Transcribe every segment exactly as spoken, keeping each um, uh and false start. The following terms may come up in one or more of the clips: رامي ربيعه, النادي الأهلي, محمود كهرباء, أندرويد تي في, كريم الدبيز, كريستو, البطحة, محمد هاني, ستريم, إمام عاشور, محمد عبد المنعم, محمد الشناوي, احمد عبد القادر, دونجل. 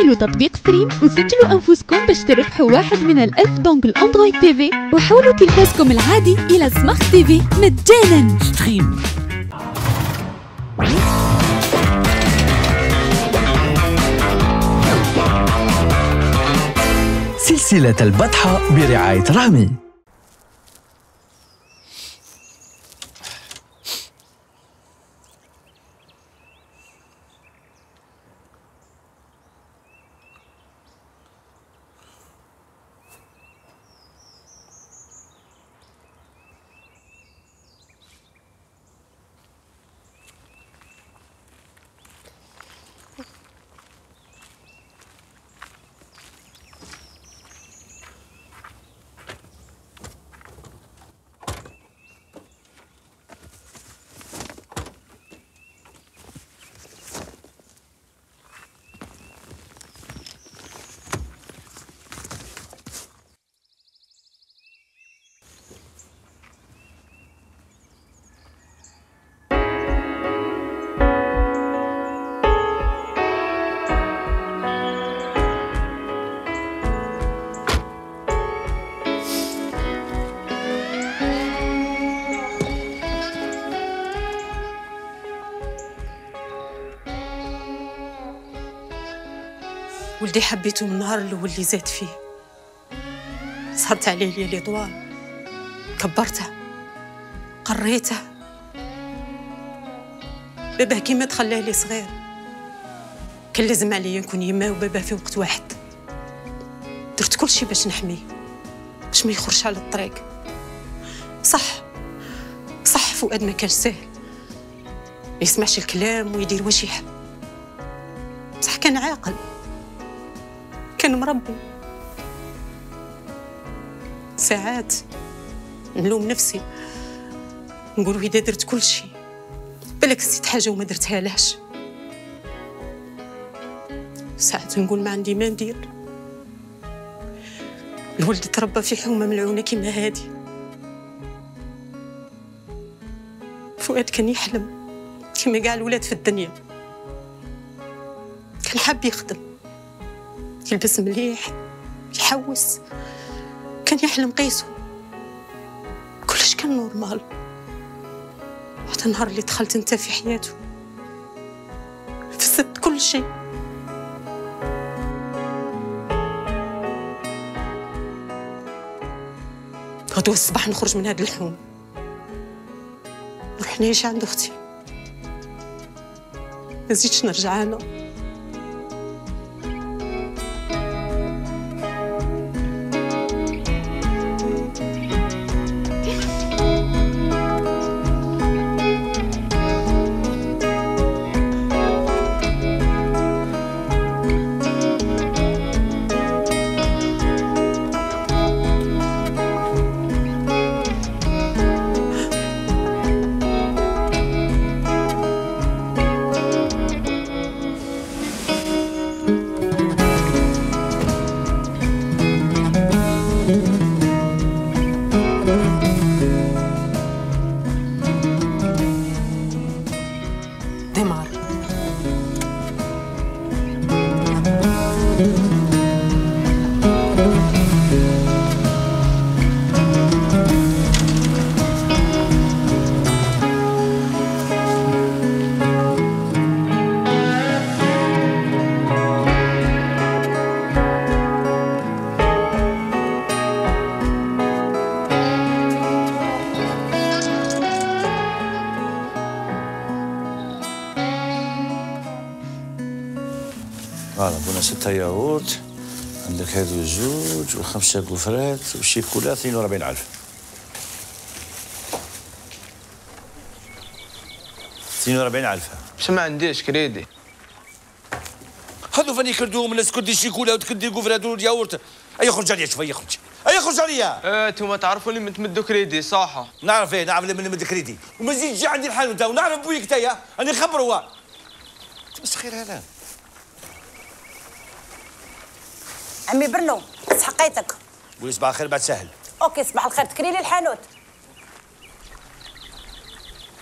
تحملوا تطبيق ستريم وسجلوا أنفسكم باش تربحوا واحد من الألف دونجل أندرويد تي في، وحولوا تلفازكم العادي إلى سمارت تي في مجانا. ستريم سلسلة البطحة برعاية رامي. ولدي حبيته من النهار الاول اللي زاد فيه، صعبت عليه ليالي طوال، كبرته قريته، باباه كيما تخلاه لي صغير كان لازم عليا نكون يماه وباباه في وقت واحد. درت كل شي باش نحميه باش ما يخرجش على الطريق. صح صح فؤاد ما كانش ساهل، ما يسمعش الكلام ويدير واش يحب، بصح كان عاقل، كان مربي. ساعات نلوم نفسي نقول ويدا درت كل شي، بالك نسيت حاجه وما درتها لهش. ساعات نقول ما عندي ما ندير، الولد تربى في حومه ملعونه كيما هادي. فؤاد كان يحلم كيما كاع الولاد في الدنيا، كان حاب يخدم، يلبس مليح، يحوس، كان يحلم قيسو، كلش كان نورمال. حتى النهار اللي دخلت انت في حياته فسدت كل شيء. غدوة الصباح نخرج من هاد الحوم نروح نعيش عند اختي، ما زيدش نرجع هنا. عندنا ستة ياغورت، عندك هذو زوج وخمسة كفرات والشيكولا اثنين وأربعين ألف. اثنين وأربعين ألف باش ما عنديش كريدي. هذو فاني كردوهم الناس كدي الشيكولا وتكدي كفرات والياغورت. أي خرج عليا شوف، أي خرج، أي خرج عليا. انتوما تعرفوا اللي متمدوا كريدي صح؟ نعرف إيه، نعرف اللي متمد كريدي وما زيدش عندي الحال نتا ونعرف بويك تايا، راني نخبرو هو. تمسخير هذا. عمي برلو سحقيتك. قولي صباح الخير بعد سهل. اوكي صباح الخير، تكري لي الحانوت.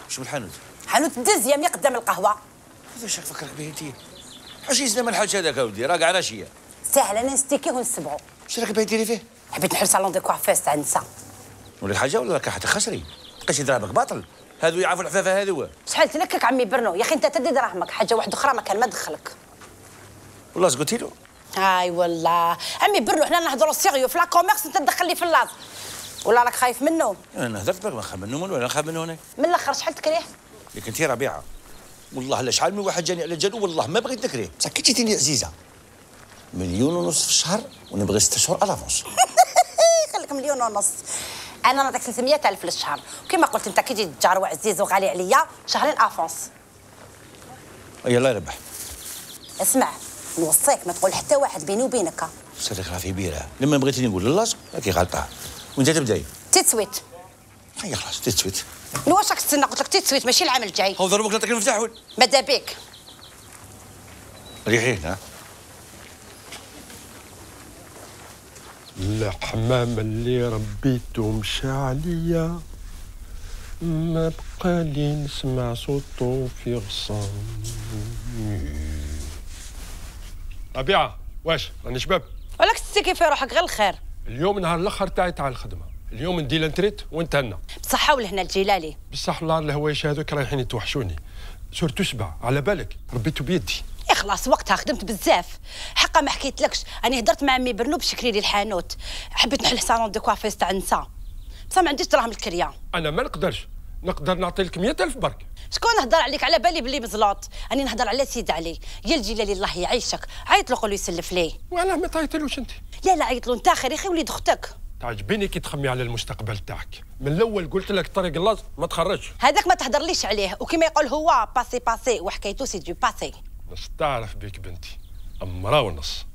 شو الحانوت؟ حانوت الدز يمي قدام القهوه. هذا شاك فكرك به انت؟ اش يسلم الحاج هذاك اودي راه كاع عشيه. ساهل انا نستيكيه ونسبعو. واش راك باغي ديري فيه؟ حبيت نحل صالون دي كوافيس تاع النساء. ولي الحاجه ولا راك حتخسري، بقيتي ضربك باطل، هادو يعرفوا الحفافه هادو. شحال تنكك عمي برنو، يا اخي انت تدي دراهمك، حاجه واحده اخرى ما كان ما دخلك. والله قلتي له؟ اي والله، عمي برنو حنا نهضروا سيريو في لا كوميرس انت تدخل لي في اللاز. ولا راك خايف منه؟ انا هضرت بك ما نخاف منه ولا نخاف منه هنا. من الاخر شحال تكريه؟ لكن انت ربيعه والله لا شحال من واحد جاني على جالو والله ما بغيت نكريه، بصح كي جيتيني عزيزه مليون ونص في الشهر ونبغي ست شهور الافونس. خليك مليون ونص، انا نعطيك ثلاثمية ألف للشهر، وكما قلت انت كي جيت تجار وعزيز وغالي عليا شهرين افونس. يلا يربح. اسمع نوصيك ما تقول حتى واحد بيني وبينك. صديق راه في بيرة، لما بغيتيني نقول للاص راكي غالطه. وانت تبداي؟ تتسويت. هيا خلاص تتسويت. واش راك تستنى؟ قلت لك تتسويت ماشي العام الجاي. هو ضربك نعطيك المفتاح وين؟ ماذا بك. ريحي هنا. الحمام اللي ربيتو مشى عليا، ما بقى لي نسمع صوتو في غصاني. ربيعه واش راني شباب؟ ولاك تستيكي في روحك غير الخير. اليوم نهار الاخر تاعي تاع الخدمه، اليوم ندي لانتريت ونتهنا. بصحه ولهنا الجلالي. بصح الله الهوايش هذوك رايحين يتوحشوني، سورتو سبعه على بالك ربيتو بيدي. خلاص وقتها خدمت بزاف، حقا ما حكيتلكش راني هضرت مع عمي برنو باش يكري لي الحانوت، حبيت نحل صالون دو كوافيس تاع النساء، بصح ما عنديش دراهم الكريا. انا ما نقدرش، نقدر نعطيلك مية ألف برك. شكون هضر عليك؟ على بالي بلي مزلوط، راني نهضر على سيد علي، يا الجلالي الله يعيشك، عيط له قول له يسلف ليه. وعلاه ما تعيطلوش انت؟ لا لا عيط له انت خير يا اخي وليد اختك. تعجبيني كي تخمي على المستقبل تاعك، من الاول قلت لك طريق الله ما تخرجش. هذاك ما تهضرليش عليه، وكما يقول هو باسي باسي وحكايته سي دو باسي. نستعرف بيك بنتي امراه ونص.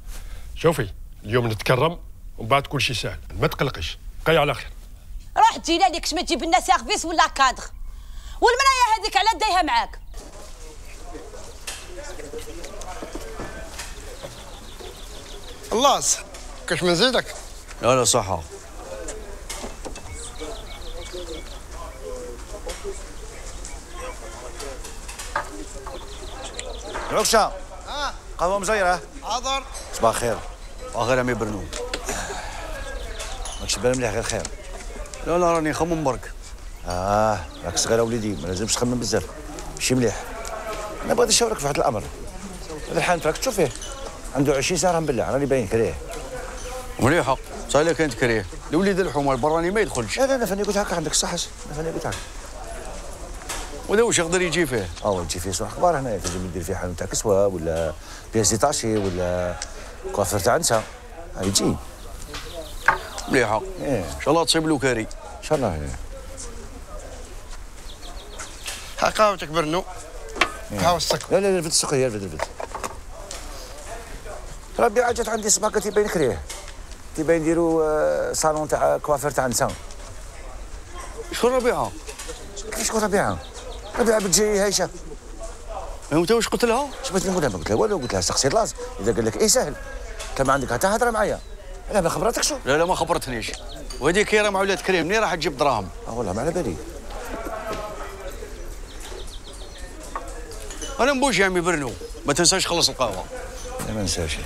شوفي اليوم نتكرم ومن بعد كل شيء سهل، ما تقلقيش بقاي على خير. روح جيلالي كش ما تجيب لنا سيرفيس ولا كادر، والمرايه هذيك على دايها معاك. الله كاش من زيدك. لا لا صحه. عكشة اه قهوة مزيرة. حاضر. صباح الخير. صباح الخير عمي برنو. ماكش بال مليح غير خير. لا لا راني نخمم برك. اه راك صغير اوليدي ما لازمش تخمم بزاف ماشي مليح. انا بغيت نشاورك في واحد الامر. هذا الحان راك تشوف فيه عنده عشرين ساعة بالله راني باين كريه. مليحة صح الا كانت كريه الوليد الحمر براني ما يدخلش. لا لا لا فاني قلت هكا عندك صح فاني قلت هكا. ولا واش يقدر يجي فيه؟ اه يجي فيه شنو اخبار هنايا تجي دير فيه حانوت تاع كسوه ولا بياس دي طاشي ولا كوافير تاع نساء يجي. مليحه ان شاء الله تصيب له كاري ان شاء الله. ها قهوتك برنو. قهوه السكر. لا لا لا في السكر يا الفد الفد. ربي عجت عندي صباك تيبان كريه تيبان نديرو صالون تاع كوافير تاع نساء. شكون ربيعه؟ كيفاش شكون ربيعه؟ ربيعه بتجي هايشه. انت واش قلت لها؟ اش بغيت نقول لها؟ ما قلت لها والو، قلت لها سقسي طلاس. اذا قال لك ايه سهل انت ما عندك حتى هضره معايا. انا ما خبرتكش. لا لا ما خبرتنيش. وهذيك كي راه مع ولاد كريم منين راح تجيب دراهم؟ اه والله ما على بالي. انا مبوج يا عمي برنو ما تنساش خلص القهوه. لا ما ننساش.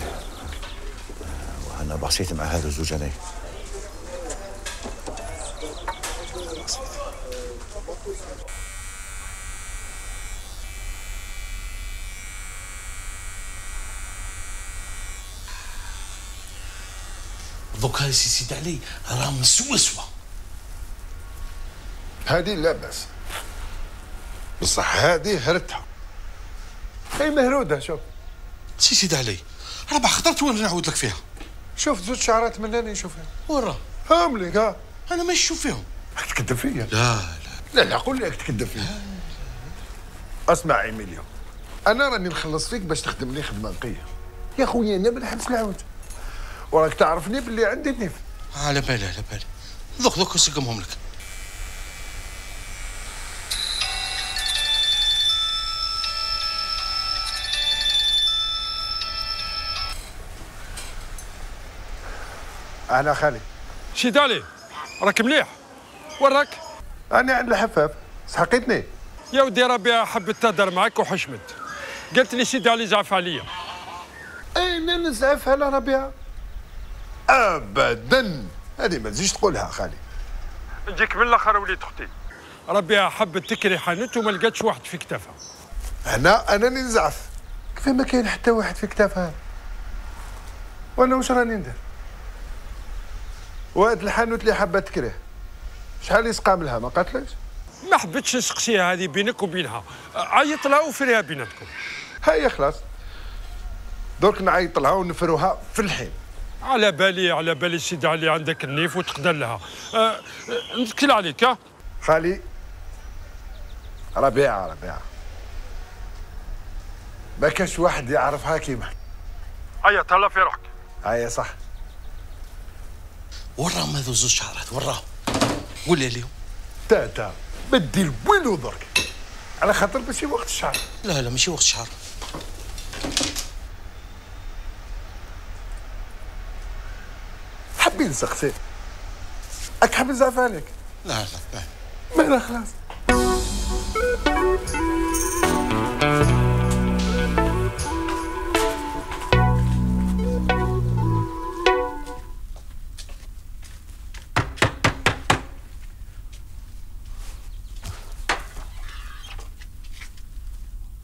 وانا بحثت مع هذو الزوج هنايا. دوك هاي سي سيد علي راه مسوسوه. هادي لا باس بصح هادي هرتها اي مهروده. شوف سي سيد علي ربع خطرت وانا نعاود لك فيها. شوف زوج شعرات من هنا نشوفها ورا هاهم لك. ها انا ما نشوف فيهم. راك تكذب فيا. لا لا لا قول لك تكذب فيا. اسمع ايميليو انا راني نخلص فيك باش تخدم لي خدمه نقيه يا خويا. انا ما نحبش العود وراك تعرفني باللي عندي النيف. على بالي على بالي. ذوق ذوق نسقمهم لك. أهلا خالي. شيد علي راك مليح؟ وراك؟ أنا عند الحفاف سحقتني. يا ودي ربي حبت تهدر معاك وحشمت. قالت لي شيد علي زعف عليا منين نزعفها لنا بها؟ ابدا هذه ما تجيش تقولها خالي. نجيك من الاخر وليد اختي. ربي حبت تكري حانت وما لقاتش واحد في كتافها. هنا انا اللي نزعف. كيف ما كاين حتى واحد في كتافها؟ وانا واش راني ندير؟ وهاد الحانوت اللي حبت تكريه شحال يسقام لها ما قالتليش؟ ما حبتش نسقسيها هذه بينك وبينها، عيط لها وفريها بيناتكم. هيا خلاص. درك نعيط لها ونفروها في الحين. على بالي على بالي سيدي علي عندك النيف وتقدر لها. أه نتكل عليك ها؟ خالي ربيعه ربيعه ما كاش واحد يعرفها كيما. عيط لها في روحك. هيا صح. وراهم هذو زوج شعرات وراهم. قول لي اليوم. تا تا ما دير والو درك على خاطر ماشي وقت الشعر. لا لا ماشي وقت الشعر. حبي نسقسي راك حاب نزعف عليك. لا لا ما لا خلاص.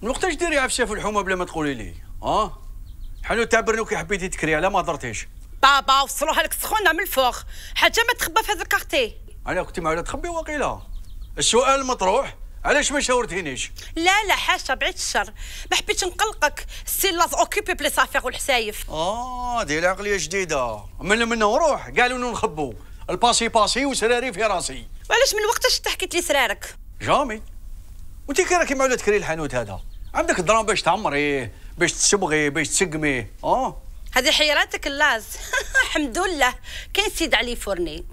من وقتاش ديري عفسه في الحومه بلا ما تقولي لي؟ اه حلو تاع برنوكي حبيتي تكري على ما درتيش بابا وصلوها لك سخونه من الفوق حاجه ما تخبى في هذا الكارتي. انا كنت معلومه تخبي واقيلا. السؤال المطروح علاش ما شاورتينيش؟ لا لا حاشا بعيد الشر ما حبيتش نقلقك سي لاز اوكيبي بلي صافير والحسايف. اه دير عقليه جديده من منه وروح قالوا لنا نخبوا الباسي باسي وسراري في راسي. وعلاش من وقتاش تحكيت لي سرارك؟ جامي وانت كي راكي معلومه تكري الحانوت هذا عندك الدراهم باش تعمريه باش تسبغيه باش تسقميه. اه هذه حيراتك اللاز. الحمد لله كاين سيد علي فورني.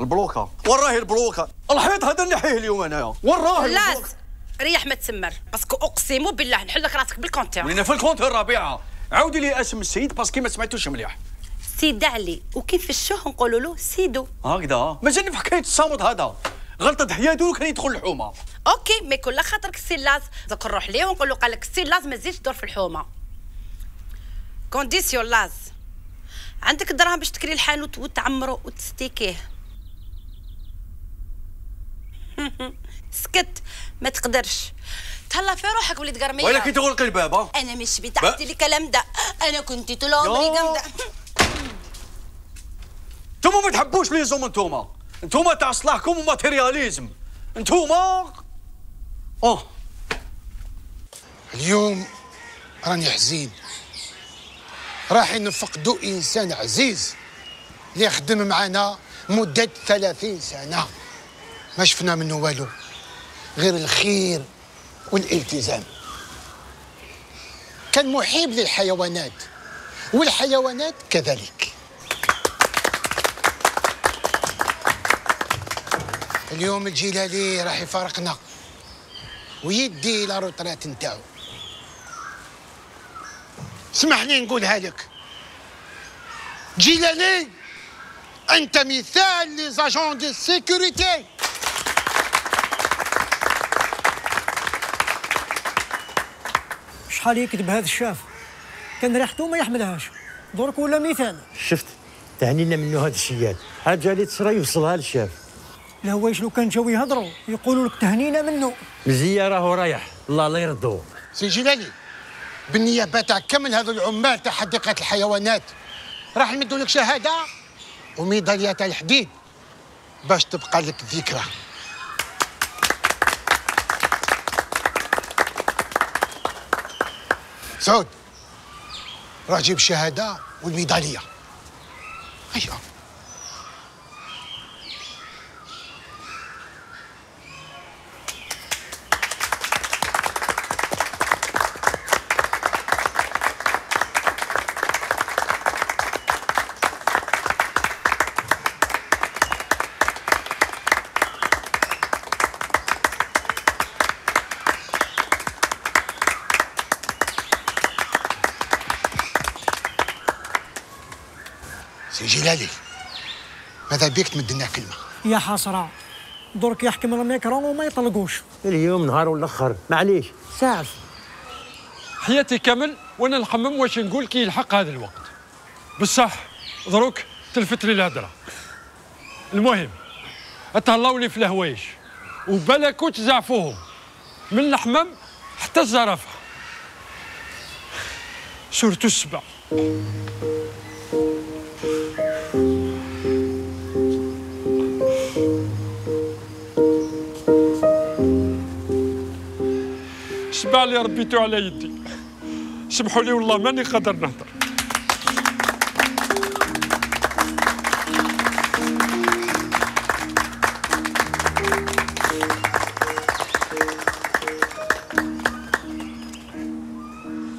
البلوكه وين راهي البلوكه؟ الحيط هذا اللي حيه اليوم انايا وين راهي البلوكه؟ ريح ما تسمر باسكو اقسم بالله نحلك راسك بالكونتور. انا في الكونتور ربيعه عاودي لي اسم السيد باسكو ما سمعتوش مليح. سيد علي وكيف الشوه نقولوا له سيدو هكذا. مازالني في حكايه الصامت هذا غلطت حياته وكان يدخل الحومه. اوكي ما يكون لا خاطرك سي لاز دوك نروح ليه ونقول له قال لك سي لاز ما تزيدش تدور في الحومه. كونديسيون لاز عندك الدراهم باش تكري الحانوت وتعمره وتستيكيه. سكت ما تقدرش تهلا في روحك وليد قرميه. ولا كي تغلق الباب انا مش بتاعتي الكلام ده. انا كنت طول عمري جامده. انتوما ما تحبوش لي زوم. انتوما انتوما تاع صلاحكم وماتيرياليزم انتوما. اه اليوم راني حزين رايحين نفقدوا انسان عزيز اللي خدم معنا مده ثلاثين سنه ما شفنا منه والو غير الخير والالتزام. كان محب للحيوانات والحيوانات كذلك. اليوم الجيلالي راح يفارقنا ويدي لا روترات نتاعو. اسمح لي نقولها لك جيلالي انت مثال لي زاجون دو سيكوريتي. شحال يكذب هذا الشاف كان ريحته ما يحملهاش درك ولا مثال. شفت تهنينا منو هاد الشياد حاجه اللي تصرا يوصلها للشاف. لا هو شنو كان جاو يهضروا يقولوا لك تهنينا منو مزيه راهو رايح الله لا يرضو. سي جيلالي بالنيابه تاع كامل هذو العمال تاع حديقه الحيوانات راح نمدوا لك شهاده وميداليه تاع الحديد باش تبقى لك ذكرى. سعود راه جيب الشهاده والميداليه. هيا جيلالي ماذا بيك تمدلنا كلمه؟ يا حسره درك يحكم الميكرو وما يطلقوش. اليوم نهار والاخر معليش ساعه حياتي كامل وانا نخمم واش نقول كي يلحق هذا الوقت. بصح دروك تلفت لي الهضره. المهم اتهلاو لي في الهوايج وبالك وتزعفوهم من الحمام حتى الزرافه سورتو السبع. السبع اللي ربيتو على يدي سمحوا لي والله ماني قادر نهضر.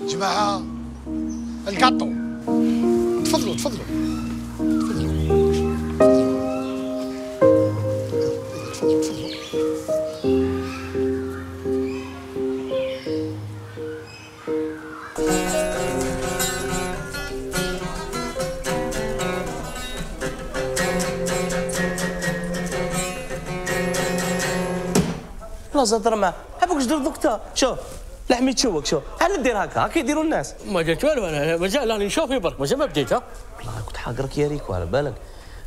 جماعه الكاطو تفضلوا تفضلوا تفضلوا زهر ما هبوك جدر دوكتا. شوف لحمي تشوك. شوف انا ندير هكا هكا يديروا الناس. ما درت والو انا مازال راني نشوف برك مازال ما بديت. ها والله كنت حاقرك يا ريكو على بالك.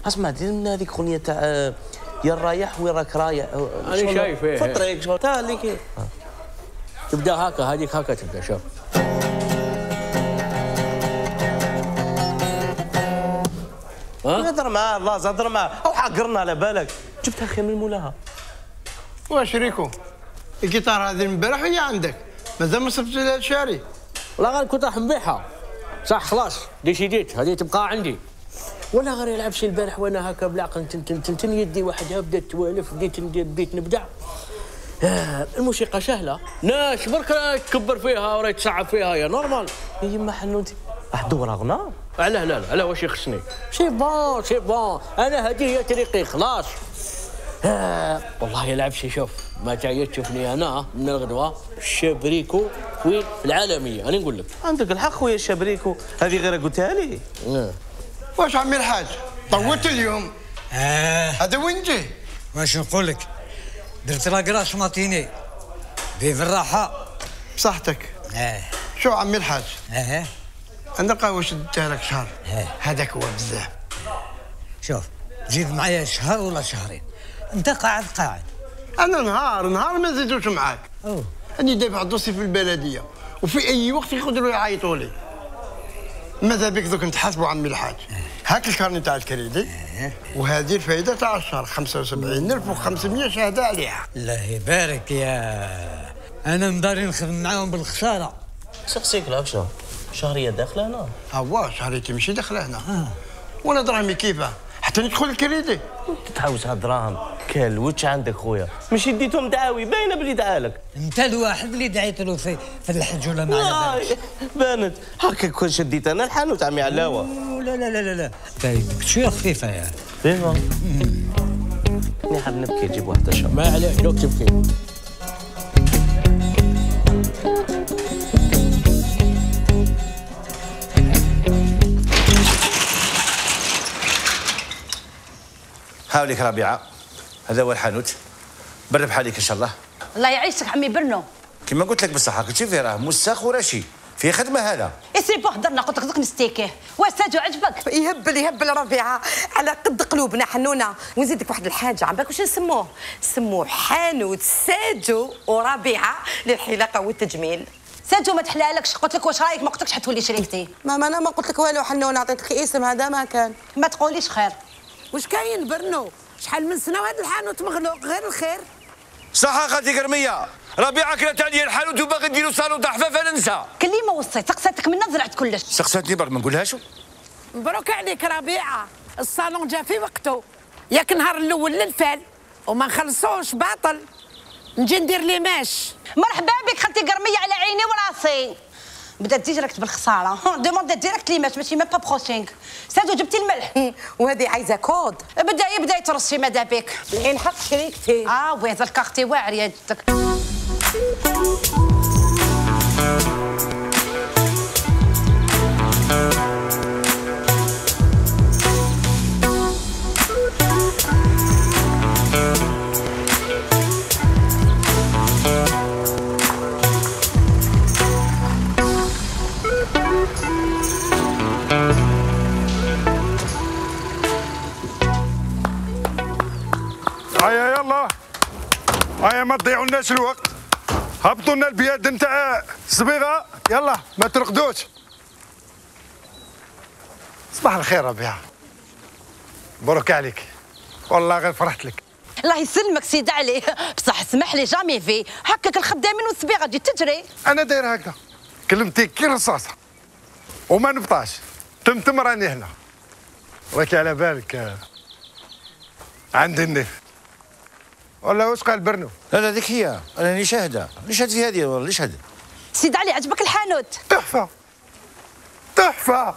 اسمع دير لنا هذيك الاغنيه تاع يا رايح وين راك رايح. انا شايف فطريك شوف تاع اللي كي تبدا هكا هذيك هكا تبدا. شوف ها هضر معاه الله زهر معاه او حاقرنا على بالك جبتها خير من مولاها. واش ريكو الجيتار هذه البارح هي عندك مازال ما صرفتش لها شاري. والله غير كنت راح نبيعها صح خلاص ديسيديت هذه تبقى عندي. ولا غير يلعب شي البارح وانا هكا بالعقل تنتن تنتن يدي وحدها بدات توالف بديت بديت نبدع. آه الموسيقى سهله ناش برك تكبر فيها وراي تصعب فيها يا نورمال. هي يما حنوتي راح تدور اغنى. علاه لا لا لا واش يخصني شي بون شي بون انا هذه هي طريقي خلاص. آه. والله يلعب شي شوف ما تعيط تشوفني انا من الغدوه الشبريكو وين في العالميه. انا نقول لك عندك الحق خويا الشبريكو هذه غير قلتها لي. آه. واش عمي الحاج طولت اليوم. اه هذا وين جي واش نقول لك درت لاكراش ماتيني فيف الراحه بصحتك. اه شو عمي الحاج. اه انا قهوه شدتها لك شهر. آه. هذاك هو بزاف. شوف زيد معايا شهر ولا شهرين انت قاعد قاعد انا نهار نهار ما زيدوش معاك. اوه اني دابا دوسي في البلديه وفي اي وقت يقدروا يعيطوا لي. ماذا بك دوك نتحاسبوا عمي الحاج. هاك الكارني تاع الكريدي وهذه الفائده تاع الشهر خمسة وسبعين ألف وخمسمية شهاده عليها. الله يبارك يا انا مداري نخدم معاهم بالخساره. سقسيك لك شهر شهريه داخله هنا. هو شهريتي ماشي داخله هنا. آه. ولا دراهمي كيفاه حتى ندخل الكريدي تتحوس هاد الدراهم كالوتش عندك خويا ماشي ديتهم دعاوي باينه بلي دعالك انت الواحد اللي دعيت له في في الحج ولا ما بانت هكا كون شديت انا الحانوت عمي علاوه. لا لا لا لا باينك شويه خفيفه يا خفيفه. انا حاب نبكي جيب واحده شهر ما عليك دوك تبكي. هاوليك ربيعه هذا هو الحانوت برب حاليك ان شاء الله. الله يعيشك عمي برنو كما قلت لك بصح راك تشوفي راه موسخ وراشي فيه خدمه هذا. اسي بو هضرنا قلت لك دوك نستيكيه واش ساجو عجبك. يهبل يهبل ربيعه على قد قلوبنا حنونه. ونزيد لك واحد الحاجه عم بالك واش نسموه نسموه حانوت ساجو وربيعه للحلاقه والتجميل. ساجو ما تحلالكش قلت لك واش رايك ما قلتلكش حتولي شريكتي. ماما انا ما قلت لك والو حنونه عطيتك اسم هذا ما كان ما تقوليش خير. واش كاين برنو شحال من سنه وهذا الحانوت مغلوق غير الخير. صح خالتي كرميه ربيعه كلات عليا الحانوت وباغي ديروا صالون تاع حفاف انا ننسى. كلي ما وصيت سقساتك من زرعت كلش. سقساتني برك ما نقولهاش. مبروك عليك ربيعه الصالون جا في وقته ياك نهار الاول للفال وما نخلصوش باطل نجي ندير لي ماش. مرحبا بك خالتي كرميه على عيني وراسي. بدات ديجيريكت بالخساره دوموند ديريكت لي ماش ماشي ما با بروسينغ. سادو جبتي الملح وهذه عايزه كود. بدا يبدا يترشي ماذا بك الحين حق شريكتي. اه وي هذا الكارتي واعر يا جدك. هيا ما تضيعوا لناش الوقت، هبطوا لنا البياد نتاع الصبيغه، يلا ما ترقدوش. صباح الخير ربيعه، مبروك عليك، والله غير فرحت لك. الله يسلمك سيدي عليه، بصح اسمح لي جامي في هكاك الخدامين والصبيغه تجي تجري. انا داير هكا، كلمتي كي رصاصه وما نبطاش، تمتم راني هنا. راكي على بالك عندي النيف والله. واش قال برنو؟ لا لا هذيك هي، انا راني شاهده، راني شاهد في هذه والله، راني شاهد. سيدي علي عجبك الحانوت؟ تحفه تحفه،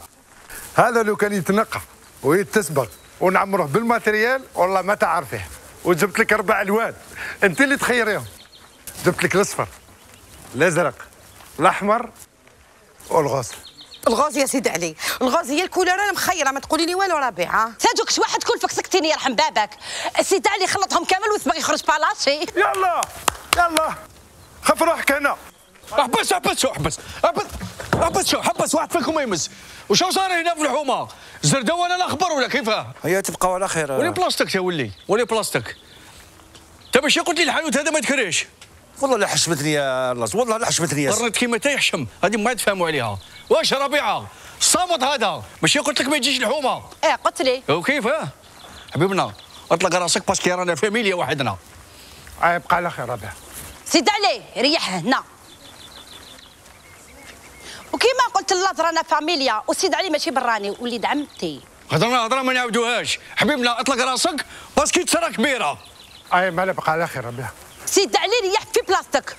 هذا لو كان يتنقى ويتسبغ ونعمروه بالماتريال والله ما تعرفيه. وجبت لك اربع الوان انت اللي تخيريهم، جبت لك الاصفر الازرق الاحمر والغوص. الغوز يا سيدي علي، الغوز هي الكولور مخيره، ما تقولي لي والو ربيعه. ساجوك شي واحد كل فك سكتيني يرحم بابك. سيدي علي خلطهم كامل وسبق يخرج بالاشي. يلا يلا خف روحك هنا، احبس احبس احبس احبس احبس احبس واحد فيكم ما يمس. وشو صار هنا في الحومه؟ زرده ولا لا خبر ولا كيفاه؟ هي تبقى على خير. ولي بلاستيك يا ولي، ولي بلاستيك. انت ماشي قلت لي الحانوت هذا ما تكرهش؟ والله لا حشمتني يا لاز، والله لا حشمتني يا سيدي. مرات كيما تا يحشم، هذه ما يتفاهموا عليها. واش ربيعه الصامت هذا؟ ماشي قلت لك ما يجيش الحومه؟ اه قلت لي. وكيف اه؟ حبيبنا اطلق راسك باسكو رانا فاميليا وحدنا. اه يبقى على خير ربيعه. سيدي علي ريح هنا. وكيما قلت لاز رانا فاميليا، وسيدي علي ماشي براني وليد عمتي. هضرنا هضره ما نعاودوهاش، حبيبنا اطلق راسك باسكو ترى كبيره. اه ما يبقى على خير ربيعه. سيدي علي ريح في بلاستيك.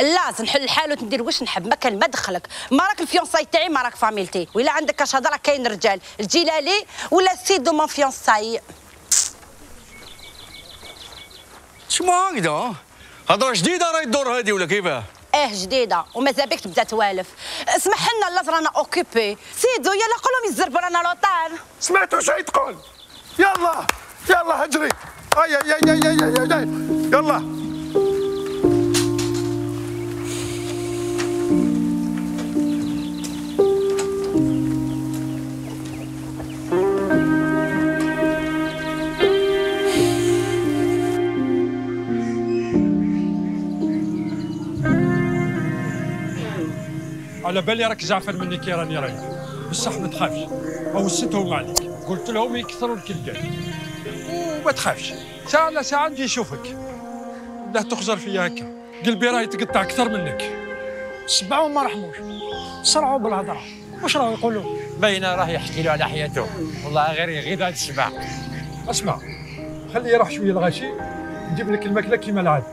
لازم نحل الحانوت ندير واش نحب، ما كان ما دخلك، ما راك الفيونساي تاعي ما راك فاميلتي، ولا عندك كاش هضره كاين رجال الجيلالي ولا السيد ومون فيونساي. شما هكذا هضره جديده راهي الدور هذه ولا كيفاه؟ اه جديده ومازال بك تبدا توالف. اسمح لنا لاز رانا اوكيبي، سيدو يلا قول لهم يزربوا رانا لوطان. سمعتوا شنو تقول؟ يلا يلا هجري. اي اي اي اي اي اي يلا. على بالي راك زعفر مني كي راني رايح، بصح ما تخافش، وصيتهم عليك، قلت لهم يكثروا الكلكال، وما تخافش، ساعة على ساعة نجي نشوفك، لا تخزر فيا هكا، قلبي راه يتقطع أكثر منك. سبعوا ما رحموش، صرعوا بالهضرة، واش راهو يقولوا؟ باينة راه يحكي له على حياته، والله غير يغيد هاد السبع. اسمع، خليه يروح شوية الغاشي، نجيب لك الماكلة كيما العادة،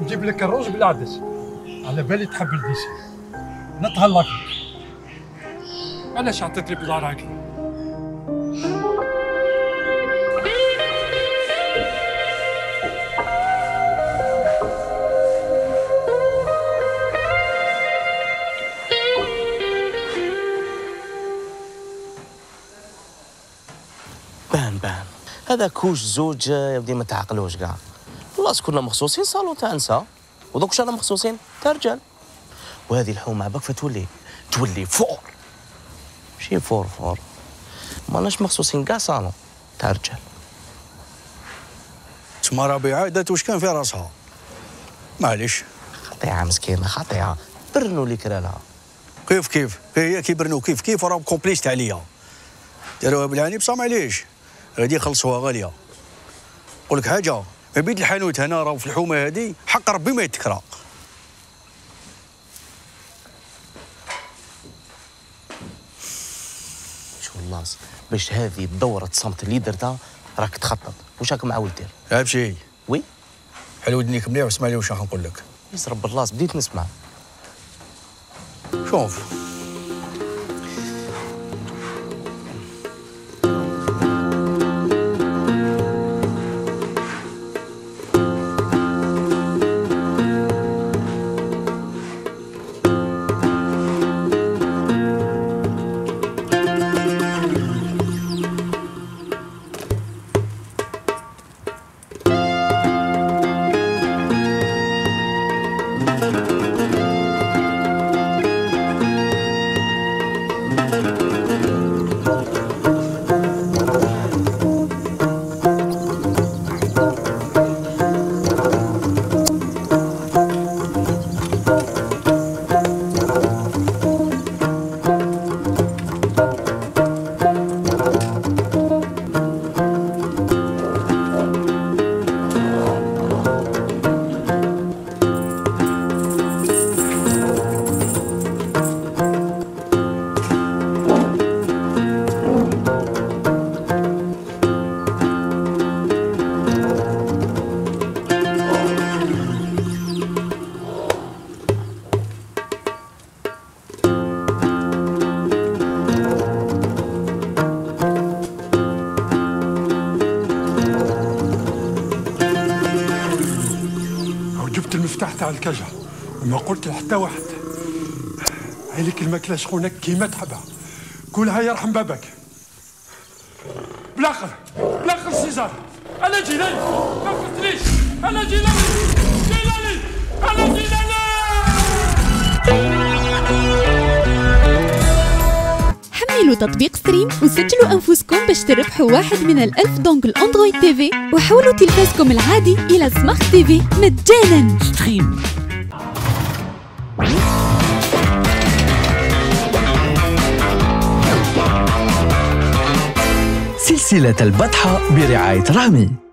نجيب لك الرز بالعدس، على بالي تحب الديسي. نتهلاك علاش عطيت لي بزار هكا؟ بان بان هذا كوش زوج يا ودي ما تعقلوش كاع. والله كنا مخصوصين صالون تاع نساء، ودوك شانا مخصوصين تاع رجال. وهذه الحومه عباك فتولي تولي فور ماشي فور فور، ماناش مخصوصين كاع صالون تاع رجال. تما ربيعه دات واش كان في راسها، معليش خطيعه مسكينه خطيعه، برنوا لي كرالها كيف كيف هي كي برنوا كيف كيف راهم كومبليست عليا، داروها بالعاني بصح معليش غادي يخلصوها غاليه. نقول لك حاجه، ما بيد الحانوت هنا راهو في الحومه هذه، حق ربي ما يتكرا. باش هذه الدوره الصمت اللي درتها راك تخطط، واش راك معاول دير؟ لا بشي وي حل ودنيك مليح واسمع لي واش راح نقول لك. يسرب الراس بديت نسمع. شوف حتى على الكجة وما قلت لحتى واحد. عليك الماكله شكونك كيما تحبها، كلها يرحم بابك. بالاخر بالاخر سيزار انا جيلاني، ما قلتليش انا جيلاني جيلاني انا جيلاني. حملوا تطبيق ستريم وسجلوا انفسكم باش تربحوا واحد من الالف دونجل اندرويد تي في، وحولوا تلفازكم العادي الى سمارت تي في مجانا. ستريم سلسلة البطحة برعاية رامي.